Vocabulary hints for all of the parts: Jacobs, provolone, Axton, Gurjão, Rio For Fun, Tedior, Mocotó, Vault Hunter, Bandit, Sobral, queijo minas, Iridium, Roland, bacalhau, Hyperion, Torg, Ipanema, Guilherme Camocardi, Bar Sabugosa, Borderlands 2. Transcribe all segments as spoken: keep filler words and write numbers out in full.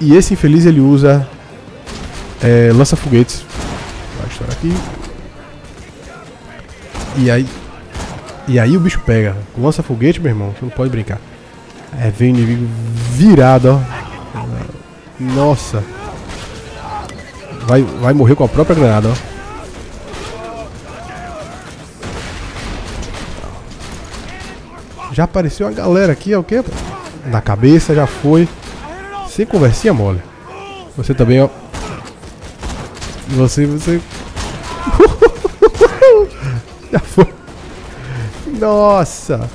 E esse infeliz ele usa é, lança-foguetes. Vai estourar aqui. E aí E aí o bicho pega. Lança-foguete, meu irmão, você não pode brincar. É, vem o inimigo virado, ó. Nossa. Vai, vai morrer com a própria granada, ó. Já apareceu a galera aqui, é o que? Na cabeça, já foi. Sem conversinha mole. Você também, ó. Você, você. Já foi. Nossa.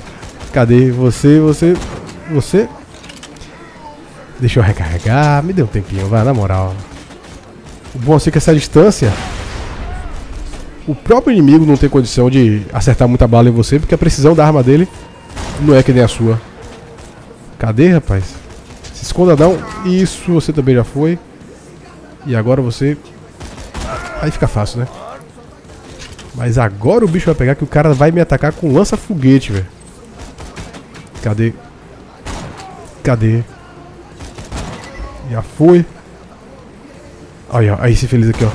Cadê? Você, você. Você. Deixa eu recarregar. Me deu um tempinho, vai, na moral. O bom é que essa distância. O próprio inimigo não tem condição de acertar muita bala em você, porque a precisão da arma dele. Não é que nem a sua. Cadê, rapaz? Se esconda não. Isso, você também já foi. E agora você... Aí fica fácil, né? Mas agora o bicho vai pegar que o cara vai me atacar com lança-foguete, velho. Cadê? Cadê? Já foi. Olha, aí esse feliz aqui, ó.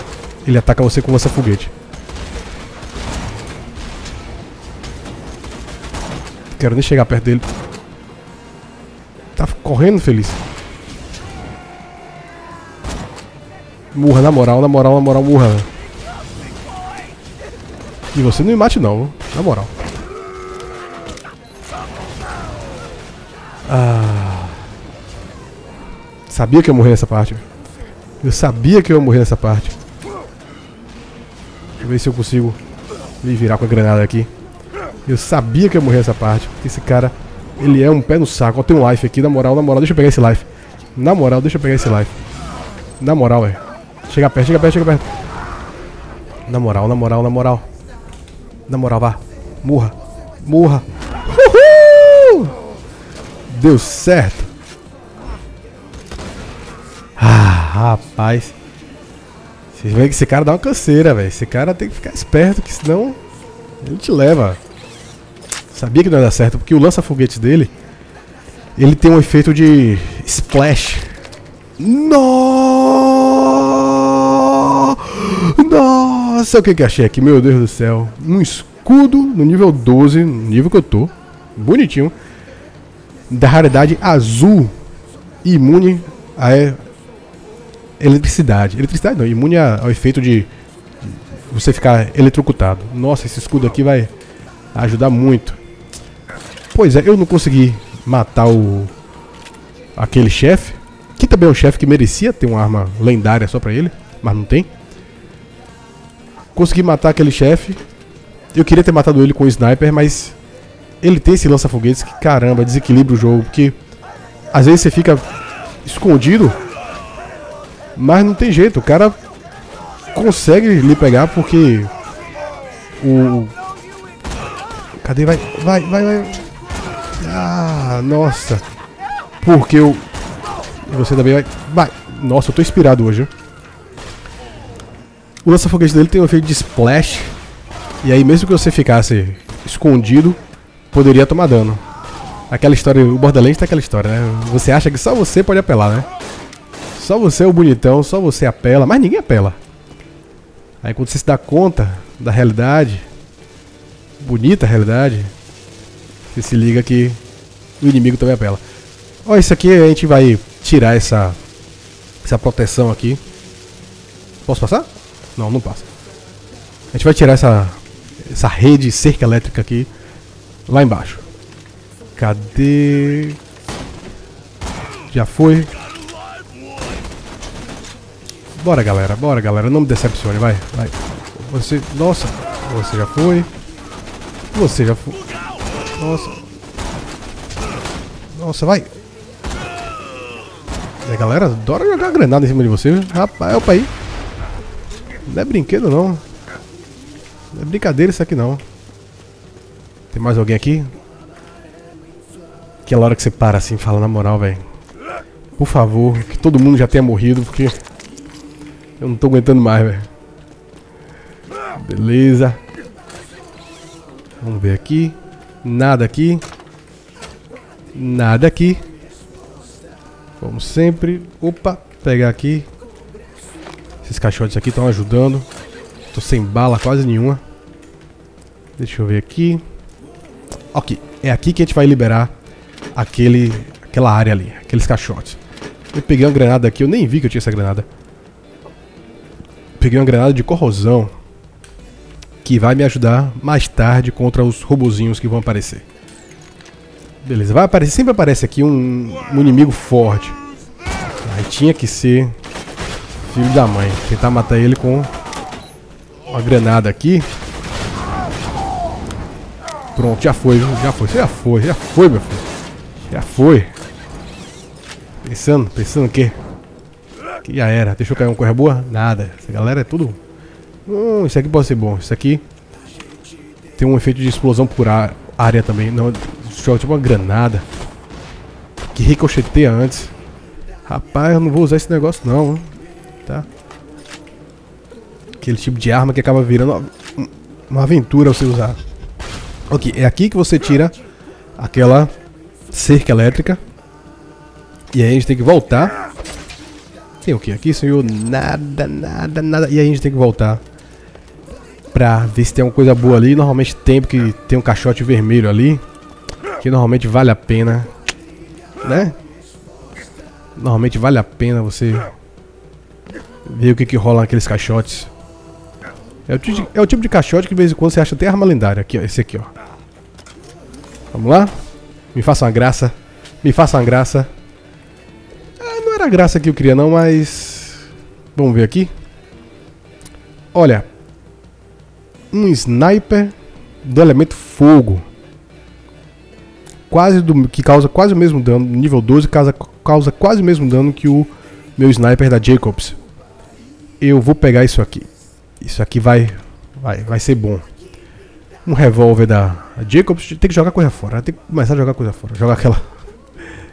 Ele ataca você com lança-foguete. Não quero nem chegar perto dele. Tá correndo, feliz. Murra, na moral, na moral, na moral, murra. Véio. E você não me mate não, na moral. Ah. Sabia que eu ia morrer nessa parte. Eu sabia que eu ia morrer nessa parte. Deixa eu ver se eu consigo me virar com a granada aqui. Eu sabia que ia morrer essa parte. Porque esse cara, ele é um pé no saco. Ó, tem um life aqui, na moral, na moral, deixa eu pegar esse life. Na moral, deixa eu pegar esse life. Na moral, velho. Chega perto, chega perto, chega perto. Na moral, na moral, na moral. Na moral, vá. Morra, morra. Uhul! Deu certo. Ah, rapaz. Vocês veem que esse cara dá uma canseira, velho. Esse cara tem que ficar esperto, que senão ele te leva. Sabia que não ia dar certo, porque o lança-foguete dele, ele tem um efeito de splash. No! Nossa, o que que achei aqui? Meu Deus do céu. Um escudo no nível doze, no nível que eu tô. Bonitinho. Da raridade azul. Imune a eletricidade. Eletricidade não, imune ao efeito de você ficar eletrocutado. Nossa, esse escudo aqui vai ajudar muito. Pois é, eu não consegui matar o... aquele chefe. Que também é um chefe que merecia ter uma arma lendária só pra ele. Mas não tem. Consegui matar aquele chefe. Eu queria ter matado ele com o sniper, mas... ele tem esse lança-foguetes que, caramba, desequilibra o jogo. Porque... às vezes você fica... escondido. Mas não tem jeito. O cara... consegue lhe pegar porque... o... cadê? Vai, vai, vai, vai. Ah, nossa. Porque eu... você também vai... vai. Nossa, eu tô inspirado hoje. O lança-foguete dele tem um efeito de splash. E aí mesmo que você ficasse escondido, poderia tomar dano. Aquela história... o Borderlands tá aquela história, né? Você acha que só você pode apelar, né? Só você é o bonitão, só você apela. Mas ninguém apela. Aí quando você se dá conta da realidade... bonita a realidade. Você se liga que o inimigo também apela. Ó, isso aqui a gente vai tirar essa essa proteção aqui. Posso passar? Não, não passa. A gente vai tirar essa essa rede, cerca elétrica aqui lá embaixo. Cadê? Já foi. Bora, galera. Bora, galera. Não me decepcione, vai. Vai. Você, nossa, você já foi. Você já foi. Nossa. Nossa, vai. A galera adora jogar granada em cima de você. Rapaz, é o pai. Não é brinquedo, não. Não é brincadeira isso aqui, não. Tem mais alguém aqui? Aquela hora que você para assim, fala na moral, velho. Por favor, que todo mundo já tenha morrido, porque... eu não tô aguentando mais, velho. Beleza. Vamos ver aqui. Nada aqui. Nada aqui. Como sempre. Opa, pegar aqui. Esses caixotes aqui estão ajudando. Tô sem bala quase nenhuma. Deixa eu ver aqui. Ok, é aqui que a gente vai liberar aquele, aquela área ali, aqueles caixotes. Eu peguei uma granada aqui, eu nem vi que eu tinha essa granada. Peguei uma granada de corrosão, que vai me ajudar mais tarde contra os robozinhos que vão aparecer. Beleza, vai aparecer, sempre aparece aqui um, um inimigo forte. Aí tinha que ser filho da mãe. Tentar matar ele com uma granada aqui. Pronto, já foi, já foi, já foi, já foi, meu filho. Já foi. Pensando, pensando o quê? Que já era. Deixou cair uma coisa boa? Nada. Essa galera é tudo... Hum, isso aqui pode ser bom. Isso aqui tem um efeito de explosão por área também. Não, tipo uma granada que ricocheteia antes. Rapaz, eu não vou usar esse negócio não, tá? Aquele tipo de arma que acaba virando uma aventura você usar. Ok, é aqui que você tira aquela cerca elétrica. E aí a gente tem que voltar. Tem o que aqui, senhor? Nada, nada, nada. E aí a gente tem que voltar pra ver se tem alguma coisa boa ali. Normalmente tem, porque tem um caixote vermelho ali, que normalmente vale a pena, né? Normalmente vale a pena você ver o que que rola naqueles caixotes. É o, tipo de, é o tipo de caixote que de vez em quando você acha até arma lendária. Aqui, ó, esse aqui, ó. Vamos lá? Me faça uma graça. Me faça uma graça. Não era graça que eu queria não, mas... Vamos ver aqui. Olha. Um sniper do elemento fogo. Quase do, que causa quase o mesmo dano. Nível doze causa, causa quase o mesmo dano que o meu sniper da Jacobs. Eu vou pegar isso aqui. Isso aqui vai, vai, vai ser bom. Um revólver da Jacobs. Tem que jogar coisa fora. Tem que começar a jogar coisa fora. Jogar aquela,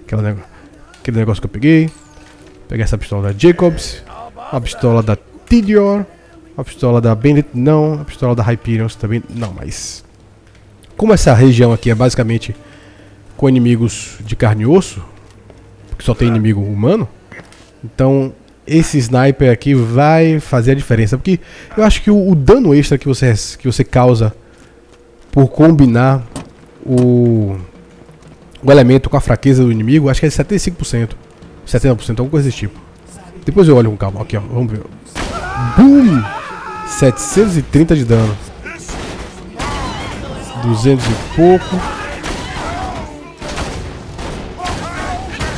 aquela negócio, aquele negócio que eu peguei. Pegar essa pistola da Jacobs, a pistola da Tedior, a pistola da Bandit, não, a pistola da Hyperion também, não, mas... Como essa região aqui é basicamente com inimigos de carne e osso, porque só tem inimigo humano, então esse sniper aqui vai fazer a diferença, porque eu acho que o, o dano extra que você, que você causa por combinar o, o elemento com a fraqueza do inimigo, acho que é de setenta e cinco por cento. setenta por cento, alguma coisa desse tipo. Depois eu olho com calma. Aqui, ó. Vamos ver. Boom! setecentos e trinta de dano. duzentos e pouco.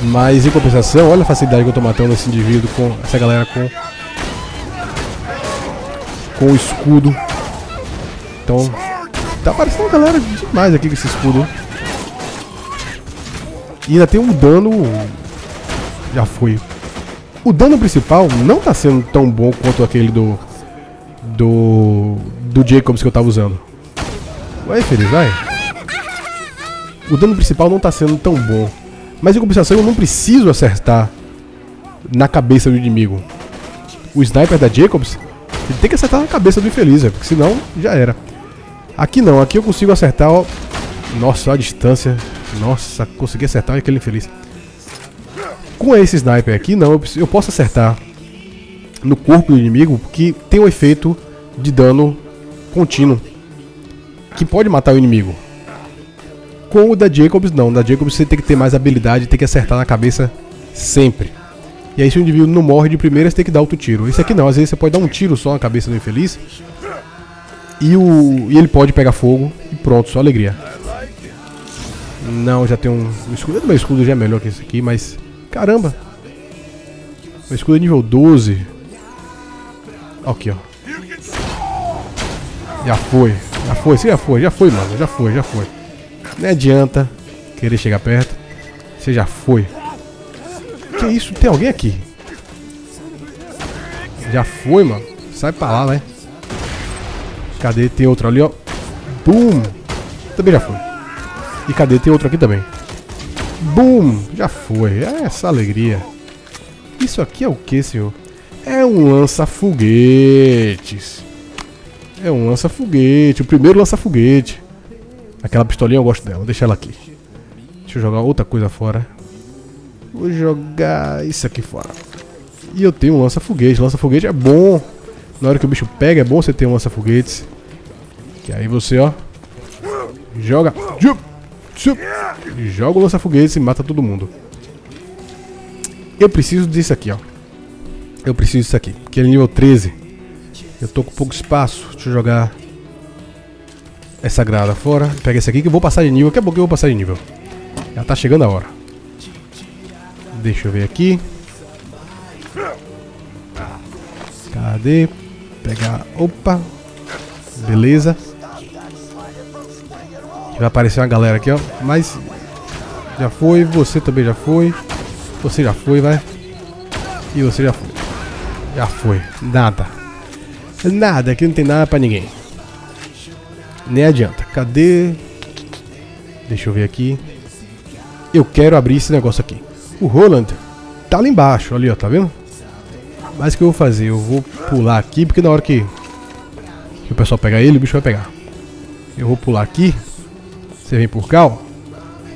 Mas, em compensação, olha a facilidade que eu tô matando esse indivíduo com... Essa galera com... Com o escudo. Então... Tá aparecendo uma galera demais aqui com esse escudo. E ainda tem um dano... Já foi. O dano principal não tá sendo tão bom quanto aquele do do do Jacobs que eu tava usando. Vai, feliz, vai. O dano principal não tá sendo tão bom, mas em compensação eu não preciso acertar na cabeça do inimigo. O sniper da Jacobs ele tem que acertar na cabeça do infeliz, véio, porque senão já era. Aqui não, aqui eu consigo acertar, ó. Nossa, a distância. Nossa, consegui acertar aquele infeliz. Com esse sniper aqui, não, eu posso acertar no corpo do inimigo, porque tem um efeito de dano contínuo, que pode matar o inimigo. Com o da Jacobs, não. Da Jacobs você tem que ter mais habilidade, tem que acertar na cabeça sempre. E aí se o indivíduo não morre de primeira, você tem que dar outro tiro. Esse aqui não, às vezes você pode dar um tiro só na cabeça do infeliz, e, o, e ele pode pegar fogo, e pronto, só alegria. Não, já tem um, um escudo. Meu escudo já é melhor que esse aqui, mas... Caramba! Meu escudo é nível doze. Aqui, ó. Já foi. Já foi. Você já foi. Já foi, mano. Já foi. Já foi. Não adianta querer chegar perto. Você já foi. Que isso? Tem alguém aqui? Já foi, mano. Sai pra lá, né? Cadê? Tem outro ali, ó. Boom! Também já foi. E cadê? Tem outro aqui também. Boom! Já foi. É essa alegria. Isso aqui é o que, senhor? É um lança-foguetes. É um lança-foguete. O primeiro lança-foguete. Aquela pistolinha eu gosto dela. Deixa ela aqui. Deixa eu jogar outra coisa fora. Vou jogar isso aqui fora. E eu tenho um lança-foguete. Lança-foguete é bom. Na hora que o bicho pega, é bom você ter um lança-foguetes. Que aí você, ó, joga. Joga o lança-foguetes e mata todo mundo. Eu preciso disso aqui, ó. Eu preciso disso aqui. Porque ele é nível treze. Eu tô com pouco espaço. Deixa eu jogar essa grada fora. Pega esse aqui que eu vou passar de nível. Daqui a pouco eu vou passar de nível. Já tá chegando a hora. Deixa eu ver aqui. Cadê? Pegar. Opa. Beleza. Vai aparecer uma galera aqui, ó. Mas já foi. Você também já foi. Você já foi, vai. E você já foi. Já foi. Nada. Nada. Aqui não tem nada pra ninguém. Nem adianta. Cadê? Deixa eu ver aqui. Eu quero abrir esse negócio aqui. O Roland tá lá embaixo. Ali, ó. Tá vendo? Mas o que eu vou fazer? Eu vou pular aqui. Porque na hora que, que o pessoal pegar ele, o bicho vai pegar. Eu vou pular aqui. Você vem por cá, ó.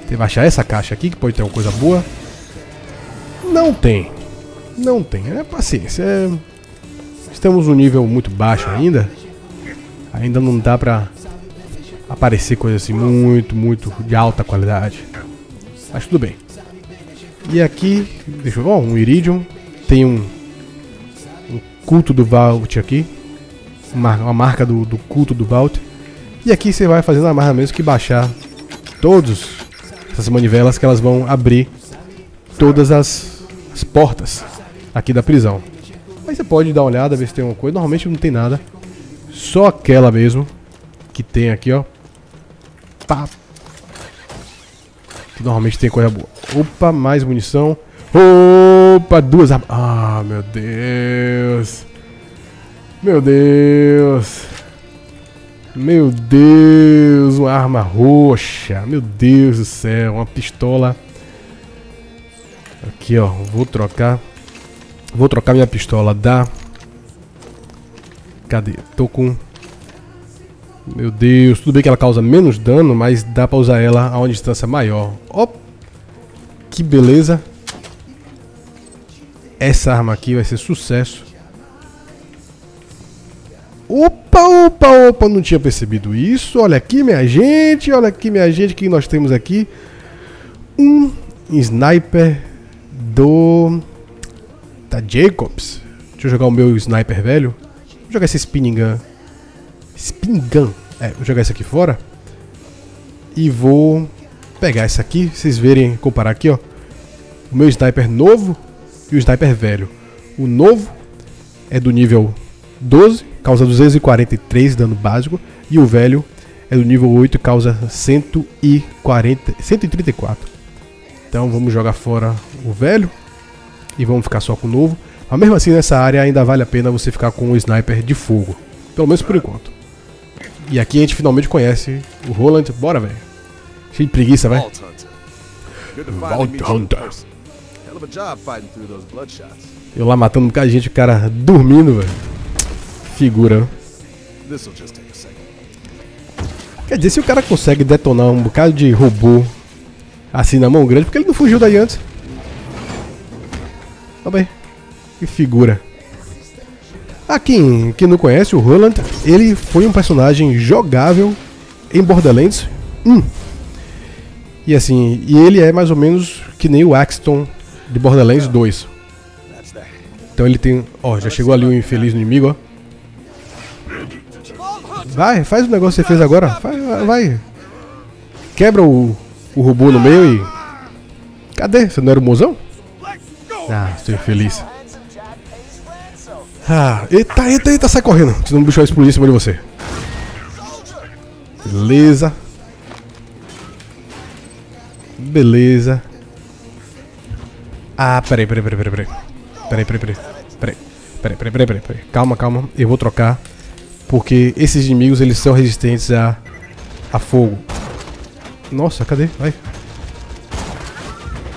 Você vai achar essa caixa aqui. Que pode ter uma coisa boa. Não tem. Não tem. É paciência. É... Estamos num nível muito baixo ainda. Ainda não dá pra aparecer coisa assim muito, muito de alta qualidade. Mas tudo bem. E aqui, deixa eu ver, ó, um Iridium. Tem um, um culto do Vault aqui. Uma, uma marca do, do culto do Vault. E aqui você vai fazendo a marra mesmo que baixar todas essas manivelas que elas vão abrir todas as, as portas aqui da prisão. Aí você pode dar uma olhada, ver se tem alguma coisa. Normalmente não tem nada. Só aquela mesmo que tem aqui, ó. Pá. Que normalmente tem coisa boa. Opa, mais munição. Opa, duas armas. Ah, meu Deus. Meu Deus. Meu Deus, uma arma roxa. Meu Deus do céu, uma pistola. Aqui, ó, vou trocar. Vou trocar minha pistola da... Cadê? Tô com... Meu Deus, tudo bem que ela causa menos dano, mas dá pra usar ela a uma distância maior. Ó, que beleza. Essa arma aqui vai ser sucesso. Opa, opa, opa, não tinha percebido isso. Olha aqui, minha gente, olha aqui, minha gente, que nós temos aqui um sniper do... da Jacobs. Deixa eu jogar o meu sniper velho. Vou jogar esse spinning gun. Spin gun. É, vou jogar isso aqui fora. E vou pegar isso aqui. Vocês verem, comparar aqui, ó. O meu sniper novo e o sniper velho. O novo é do nível doze, causa duzentos e quarenta e três dano básico. E o velho é do nível oito, causa cento e quarenta, cento e trinta e quatro. Então vamos jogar fora o velho. E vamos ficar só com o novo. Mas mesmo assim, nessa área ainda vale a pena você ficar com o sniper de fogo. Pelo menos por enquanto. E aqui a gente finalmente conhece o Roland. Bora, velho. Cheio de preguiça, velho. Vault Hunter. Eu lá matando um bocado de gente, o cara dormindo, velho. Figura. Quer dizer, se o cara consegue detonar um bocado de robô assim na mão grande, porque ele não fugiu daí antes. Tá bem. Que figura. Ah, quem, quem não conhece, o Roland, ele foi um personagem jogável em Borderlands um. E assim, e ele é mais ou menos que nem o Axton de Borderlands dois. Então ele tem... Ó, já chegou ali um infeliz inimigo, ó. Vai, faz o negócio que você fez agora. Vai, vai. Quebra o, o robô no meio e... Cadê? Você não era o mozão? Ah, seu infeliz. Ah, eita, eita, eita, sai correndo. Senão o bicho vai explodir em cima de você. Beleza. Beleza. Ah, peraí, peraí, peraí, peraí, peraí. Peraí, peraí, peraí. Peraí, peraí, peraí, peraí, peraí, peraí. Calma, calma. Eu vou trocar. Porque esses inimigos, eles são resistentes a, a fogo. Nossa, cadê? Vai.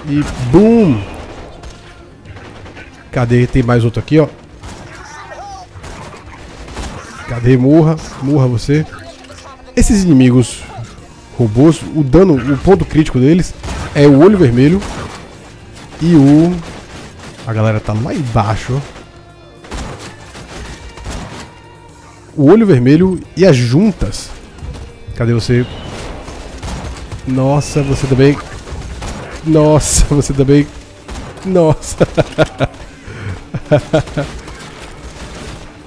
E boom. Cadê? Tem mais outro aqui, ó. Cadê? Morra, morra você. Esses inimigos robôs, o dano, o ponto crítico deles é o olho vermelho e o... A galera tá lá embaixo. O olho vermelho e as juntas. Cadê você? Nossa, você também. Nossa, você também. Nossa.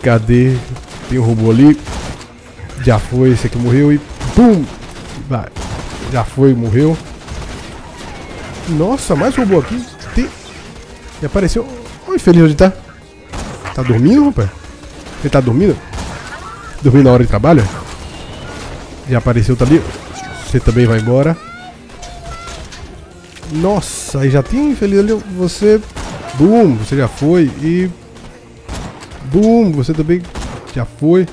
Cadê? Tem um robô ali. Já foi, esse aqui morreu e... Pum! Vai. Já foi, morreu. Nossa, mais robô aqui. Tem... E apareceu... Olha, infeliz onde tá. Tá dormindo, rapaz? Ele tá dormindo? Dormindo na hora de trabalho? Já apareceu, tá ali. Você também vai embora. Nossa, aí já tem infeliz ali. Você... Bum! Você já foi e... Bum! Você também já foi.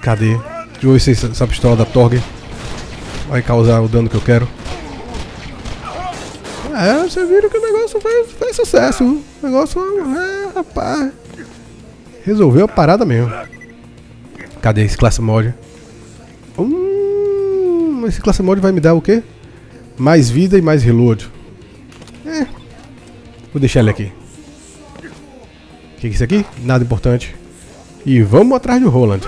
Cadê? Deixa eu ver se essa pistola da Torg vai causar o dano que eu quero. É, vocês viram que o negócio faz, faz sucesso. O negócio é, rapaz. Resolveu a parada mesmo. Cadê esse classe mod? Hum, esse classe mod vai me dar o quê? Mais vida e mais reload. É. Vou deixar ele aqui. O que é isso aqui? Nada importante. E vamos atrás do Roland.